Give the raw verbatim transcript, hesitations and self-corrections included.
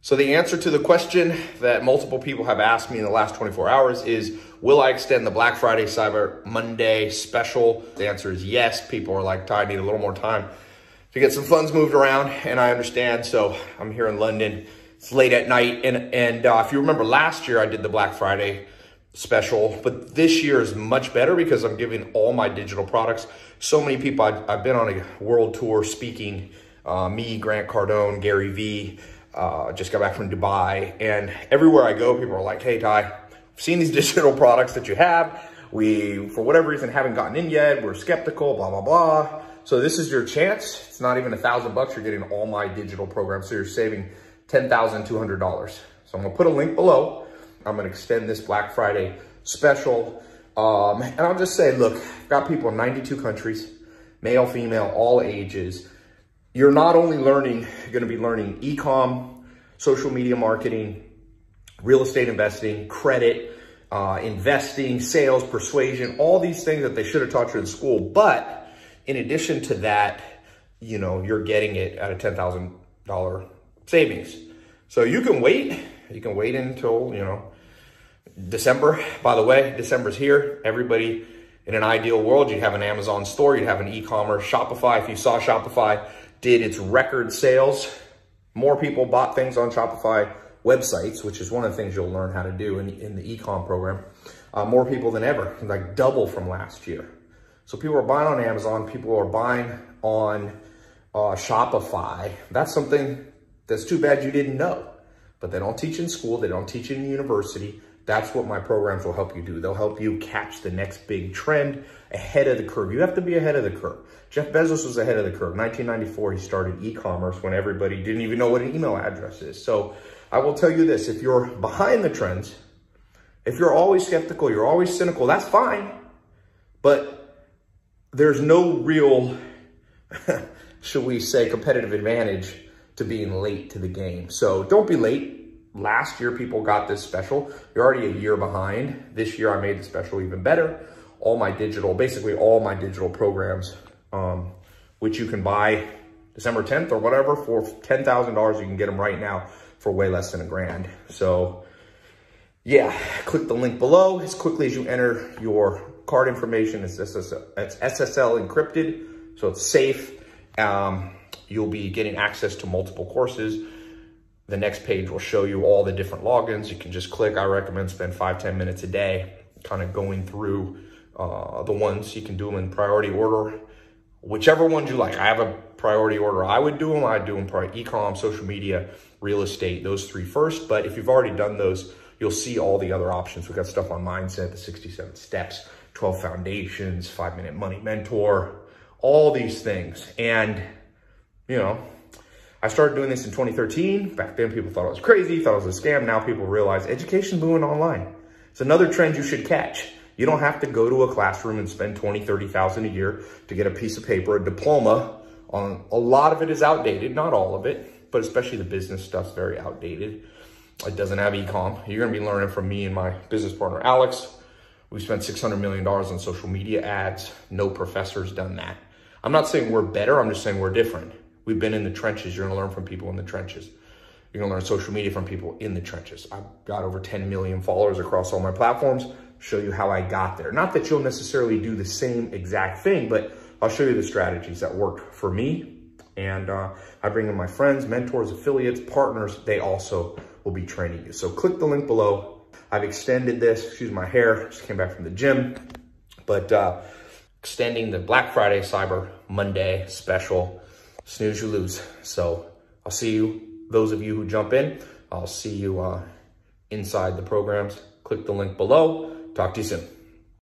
So the answer to the question that multiple people have asked me in the last twenty-four hours is, will I extend the Black Friday, Cyber Monday special? The answer is yes. People are like, "Ty, I need a little more time to get some funds moved around," and I understand. So I'm here in London. It's late at night, and, and uh, if you remember last year, I did the Black Friday special, but this year is much better because I'm giving all my digital products. So many people, I've, I've been on a world tour speaking, uh, me, Grant Cardone, Gary V, Uh, just got back from Dubai, and everywhere I go, people are like, "Hey, Ty, I've seen these digital products that you have. We, for whatever reason, haven't gotten in yet. We're skeptical, blah, blah, blah." So this is your chance. It's not even a thousand bucks. You're getting all my digital programs. So you're saving ten thousand two hundred dollars. So I'm gonna put a link below. I'm gonna extend this Black Friday special. Um, and I'll just say, look, I've got people in ninety-two countries, male, female, all ages. You're not only learning, you're going to be learning e-com, social media marketing, real estate investing, credit, uh, investing, sales, persuasion, all these things that they should have taught you in school. But in addition to that, you know, you're getting it at a ten thousand dollar savings. So you can wait. You can wait until, you know, December. By the way, December's here. Everybody, in an ideal world, you'd have an Amazon store, you'd have an e-commerce, Shopify. If you saw Shopify, did its record sales. More people bought things on Shopify websites, which is one of the things you'll learn how to do in, in the e-com program. Uh, more people than ever, like double from last year. So people are buying on Amazon, people are buying on uh, Shopify. That's something that's too bad you didn't know, but they don't teach in school, they don't teach in university. That's what my programs will help you do. They'll help you catch the next big trend ahead of the curve. You have to be ahead of the curve. Jeff Bezos was ahead of the curve. nineteen ninety-four, he started e-commerce when everybody didn't even know what an email address is. So I will tell you this, if you're behind the trends, if you're always skeptical, you're always cynical, that's fine. But there's no real, should we say, competitive advantage to being late to the game. So don't be late. Last year, people got this special. You're already a year behind. This year, I made the special even better. All my digital, basically all my digital programs, um, which you can buy December tenth or whatever for ten thousand dollars. You can get them right now for way less than a grand. So yeah, click the link below. As quickly as you enter your card information, it's S S L, it's S S L encrypted, so it's safe. Um, you'll be getting access to multiple courses. The next page will show you all the different logins. You can just click. I recommend spend five, ten minutes a day kind of going through uh, the ones. You can do them in priority order, whichever ones you like. I have a priority order. I would do them. I do them probably e-com, social media, real estate, those three first. But if you've already done those, you'll see all the other options. We've got stuff on mindset, the sixty-seven steps, twelve foundations, five-minute money mentor, all these things. And, you know, I started doing this in twenty thirteen. Back then, people thought I was crazy, thought it was a scam. Now people realize education's moving online. It's another trend you should catch. You don't have to go to a classroom and spend twenty, thirty thousand a year to get a piece of paper, a diploma. On a lot of it is outdated, not all of it, but especially the business stuff's very outdated. It doesn't have e-com. You're gonna be learning from me and my business partner, Alex. We spent six hundred million dollars on social media ads. No professor's done that. I'm not saying we're better, I'm just saying we're different. We've been in the trenches. You're gonna learn from people in the trenches. You're gonna learn social media from people in the trenches. I've got over ten million followers across all my platforms. Show you how I got there. Not that you'll necessarily do the same exact thing, but I'll show you the strategies that worked for me. And uh, I bring in my friends, mentors, affiliates, partners. They also will be training you. So click the link below. I've extended this. Excuse my hair. Just came back from the gym. But uh, extending the Black Friday, Cyber Monday special. Snooze, you lose. So I'll see you, those of you who jump in, I'll see you uh, inside the programs. Click the link below. Talk to you soon.